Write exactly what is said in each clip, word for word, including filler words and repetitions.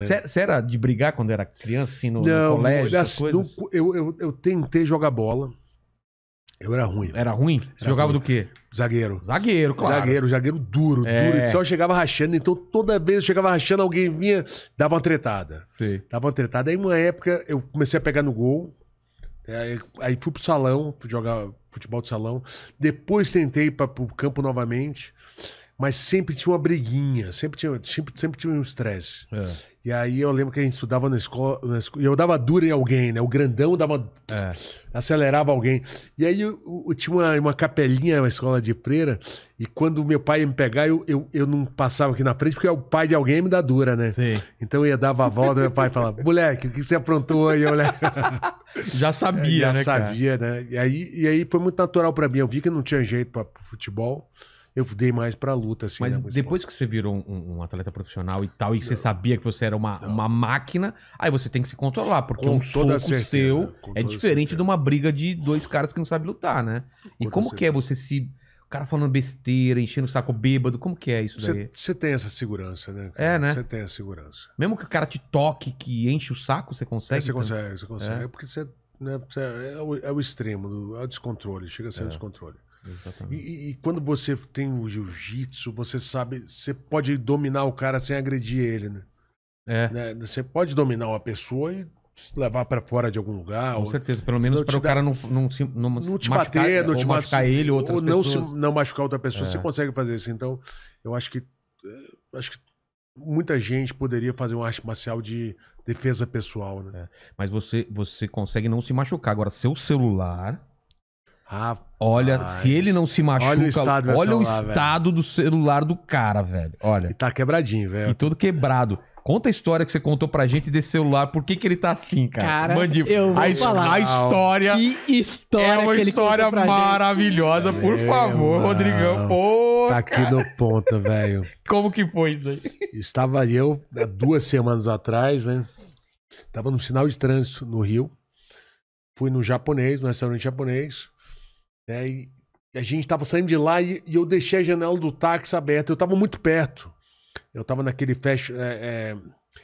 É. Você era de brigar quando era criança, assim, no, não, no colégio, essas coisas? Não, eu, eu, eu tentei jogar bola. Eu era ruim. Era ruim? Você era jogava ruim. Do quê? Zagueiro. Zagueiro, claro. Zagueiro, zagueiro duro, é. duro. Só eu chegava rachando, então toda vez eu chegava rachando, alguém vinha, dava uma tretada. Sim. Dava uma tretada. Aí, uma época, eu comecei a pegar no gol. Aí, aí fui pro salão, fui jogar futebol de salão. Depois tentei para pro campo novamente. Mas sempre tinha uma briguinha, sempre tinha, sempre, sempre tinha um estresse. É. E aí eu lembro que a gente estudava na escola, na escola, e eu dava dura em alguém, né? O grandão dava, é. acelerava alguém. E aí eu, eu tinha uma, uma capelinha, uma escola de freira, e quando meu pai ia me pegar, eu, eu, eu não passava aqui na frente, porque é o pai de alguém me dá dura, né? Sim. Então eu ia dar a volta, meu pai falava, moleque, o que você aprontou aí? Eu, moleque? Já sabia, Já né, sabia, cara? né? E aí, e aí foi muito natural pra mim, eu vi que não tinha jeito pra futebol. Eu dei mais pra luta, assim. Mas né, depois que você virou um, um atleta profissional e tal, e não. você sabia que você era uma, uma máquina, aí você tem que se controlar, porque com um soco seu é diferente de uma briga de dois caras que não sabem lutar, né? E como que é você se... O cara falando besteira, enchendo o saco bêbado, como que é isso daí? Você tem essa segurança, né? Cara? É, né? Você tem essa segurança. Mesmo que o cara te toque, que enche o saco, você consegue? Você é, consegue, você consegue. É, é porque você... Né, é, o, é o extremo, é o descontrole, chega a ser é. um descontrole. E, e, e quando você tem o jiu-jitsu, você sabe, você pode dominar o cara sem agredir ele, né? É. Né? Você pode dominar uma pessoa e levar pra fora de algum lugar. Com ou... certeza, pelo menos para o cara não, não, não, não te machucar, bater, não te machucar ele ou outras ou não, se, não machucar outra pessoa, é. você consegue fazer isso. Então, eu acho que, acho que muita gente poderia fazer uma arte marcial de defesa pessoal, né? É. Mas você, você consegue não se machucar. Agora, seu celular... Rapaz. Olha, se ele não se machuca, olha o estado, olha o celular, estado do celular do cara, velho. Olha. E tá quebradinho, velho. E todo quebrado. Conta a história que você contou pra gente desse celular. Por que que ele tá assim, cara? Cara, Bandido. eu vou a, falar. A história... Que história é uma que ele história contou pra maravilhosa. Gente. Por favor, Meu Rodrigão. Pô, tá aqui cara. no ponto, velho. Como que foi isso aí? Estava eu, há duas semanas atrás, né? Tava num sinal de trânsito no Rio. Fui no japonês, no restaurante japonês. É, e a gente tava saindo de lá e, e eu deixei a janela do táxi aberta. Eu tava muito perto. Eu tava naquele fashion, é, é,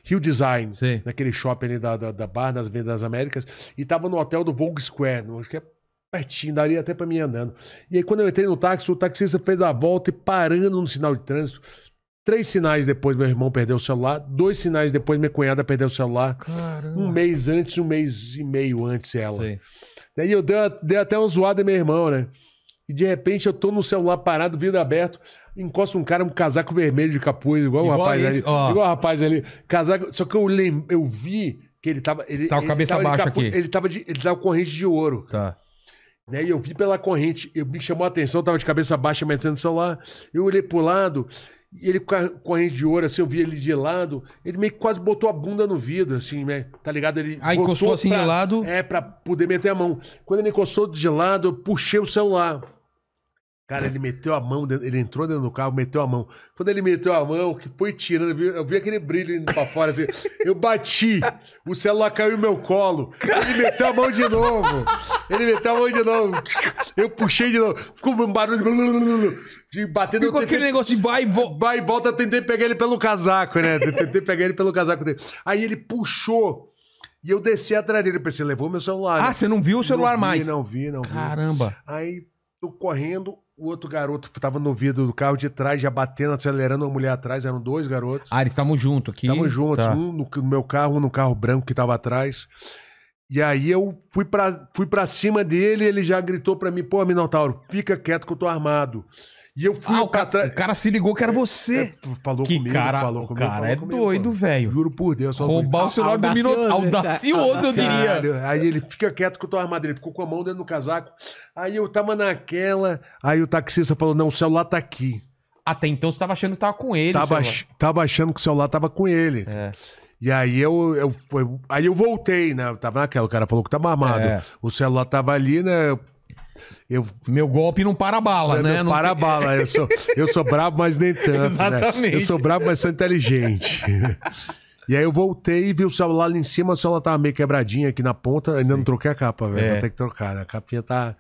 Rio Design, Sim. naquele shopping ali da, da, da Barra das Vendas das Américas. E tava no hotel do Vogue Square, acho que é pertinho, daria até pra mim andando. E aí quando eu entrei no táxi, o taxista fez a volta e parando no sinal de trânsito. Três sinais depois meu irmão perdeu o celular. Dois sinais depois minha cunhada perdeu o celular. Caramba. Um mês antes, um mês e meio antes ela. Sim. Daí eu dei, dei até uma zoada meu irmão, né? E de repente eu tô no celular parado, vidro aberto, encosta um cara, um casaco vermelho de capuz, igual, igual o rapaz ali. Ó. Igual o rapaz ali. Casaco, só que eu, lem, eu vi que ele tava... Ele, Você tá com a cabeça tava, baixa ele capuz, aqui. Ele tava, de, ele tava com corrente de ouro. Tá. E aí eu vi pela corrente, eu, me chamou a atenção, eu tava de cabeça baixa, metendo no celular. Eu olhei pro lado... E ele com a corrente de ouro, assim, eu vi ele de lado. Ele meio que quase botou a bunda no vidro, assim, né? Tá ligado? Ele ah, encostou assim pra, de lado? É, pra poder meter a mão. Quando ele encostou de lado, eu puxei o celular. Cara, ele meteu a mão, ele entrou dentro do carro, meteu a mão. Quando ele meteu a mão, que foi tirando, eu vi, eu vi aquele brilho indo pra fora, assim. Eu bati, o celular caiu no meu colo. Ele meteu a mão de novo. Ele meteu a mão de novo. Eu puxei de novo. Ficou um barulho de batendo. Ficou aquele negócio de vai e volta. Vai e volta, eu tentei pegar ele pelo casaco, né? Eu tentei pegar ele pelo casaco dele. Aí ele puxou. E eu desci atrás dele, pensei, levou meu celular. Ah, né? Você não viu o celular não vi, mais? Não vi, não vi. Caramba. Aí, tô correndo... O outro garoto tava no vidro do carro de trás, já batendo, acelerando, uma mulher atrás, eram dois garotos. Ah, eles estavam juntos aqui. Estavam juntos, tá. um no meu carro, um no carro branco que tava atrás. E aí eu fui pra, fui pra cima dele, ele já gritou pra mim, pô, Minotauro, fica quieto que eu tô armado. E eu fui ah, pra trás. O cara se ligou que era você. É, falou que comigo, cara, falou o comigo. O cara falou é comigo, doido, velho. Juro por Deus. Só roubar o celular do Minotauro. Audacioso, eu diria. Aí ele fica quieto que eu tô armado. Ele ficou com a mão dentro do casaco. Aí eu tava naquela. Aí o taxista falou, não, o celular tá aqui. Até então você tava achando que tava com ele. Tava, tava achando que o celular tava com ele. É. E aí eu, eu, eu, aí eu voltei, né? Eu tava naquela. O cara falou que tava armado. É. O celular tava ali, né? Eu, meu golpe não para a bala, né? Não para a bala. Eu sou, eu sou brabo, mas nem tanto. Exatamente. Né? Eu sou brabo, mas sou inteligente. E aí eu voltei e vi o celular lá em cima, o celular tava meio quebradinho aqui na ponta, ainda Sim. não troquei a capa, velho. É. Vou ter que trocar, né? A capinha tá,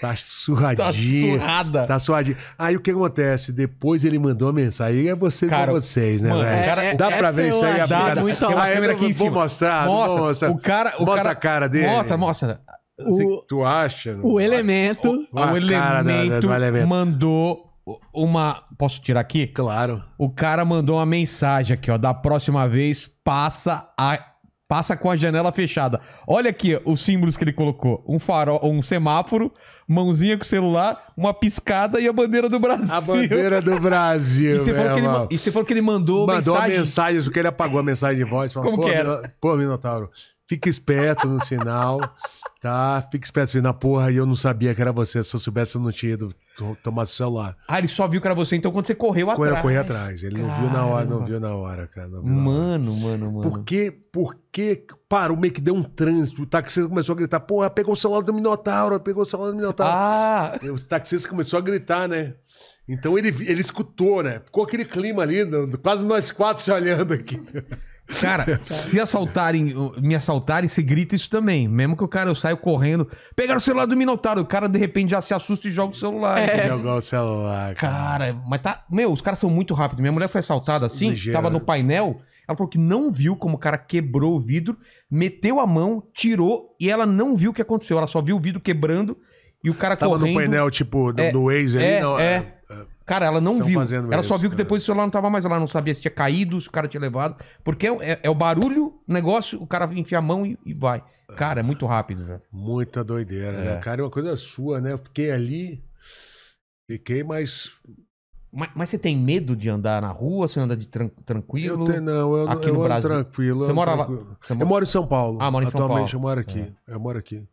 tá surradinha. Tá surrada. Tá surradinha. Aí o que acontece? Depois ele mandou uma mensagem, aí é você cara, de vocês, né, mano, velho? Cara, dá pra ver isso aí? A câmera aqui em cima. Vou mostrar, mostra, vou mostrar. O cara, o mostra cara, a cara dele. Mostra, mostra. O, tu acha? O elemento, o, o elemento mandou... Uma... Posso tirar aqui? Claro. O cara mandou uma mensagem aqui, ó. Da próxima vez, passa, a... passa com a janela fechada. Olha aqui ó, os símbolos que ele colocou. Um farol, um semáforo, mãozinha com o celular, uma piscada e a bandeira do Brasil. A bandeira do Brasil, e você falou que ele ma... E você falou que ele mandou, mandou mensagem... Mandou mensagens, porque ele apagou a mensagem de voz. Falou, como que era? Pô, Minotauro, fica esperto no sinal... Tá, fica esperto, na porra, e eu não sabia que era você. Se eu soubesse, eu não tinha ido tomar seu celular. Ah, ele só viu que era você, então, quando você correu atrás. Quando eu corri atrás. Ele Caramba. não viu na hora, não viu na hora, cara. Não viu mano, na hora. mano, mano. Por que, por que, parou, meio que deu um trânsito. O taxista começou a gritar, porra, pegou o celular do Minotauro, pegou o celular do Minotauro. Ah! E o taxista começou a gritar, né? Então, ele, ele escutou, né? Ficou aquele clima ali, quase nós quatro se olhando aqui. Cara, se assaltarem, me assaltarem, se grita isso também. Mesmo que o cara, eu saio correndo, pegar o celular do Minotauro, o cara de repente já se assusta e joga o celular. É, jogar o celular. Cara, cara mas tá... Meu, os caras são muito rápidos. Minha mulher foi assaltada assim, Ligeiro. tava no painel, ela falou que não viu como o cara quebrou o vidro, meteu a mão, tirou e ela não viu o que aconteceu. Ela só viu o vidro quebrando e o cara tava correndo. Tava no painel, tipo, do, é, do Waze é, ali? Não, é. é... Cara, ela não viu. Ela só viu que depois o celular não tava mais lá. Não sabia se tinha caído, se o cara tinha levado. Porque é, é o barulho, negócio, o cara enfia a mão e, e vai. Cara, é muito rápido, velho. Muita doideira, é. né? Cara, é uma coisa sua, né? Eu fiquei ali, fiquei mais... Mas, mas você tem medo de andar na rua? Você anda de tran tranquilo? Eu tenho, não. Eu, aqui eu no ando Brasil. tranquilo. Você mora tranquilo. lá? Você mora... Eu moro em São Paulo. Ah, mora em São Paulo. Atualmente eu moro aqui. É. Eu moro aqui.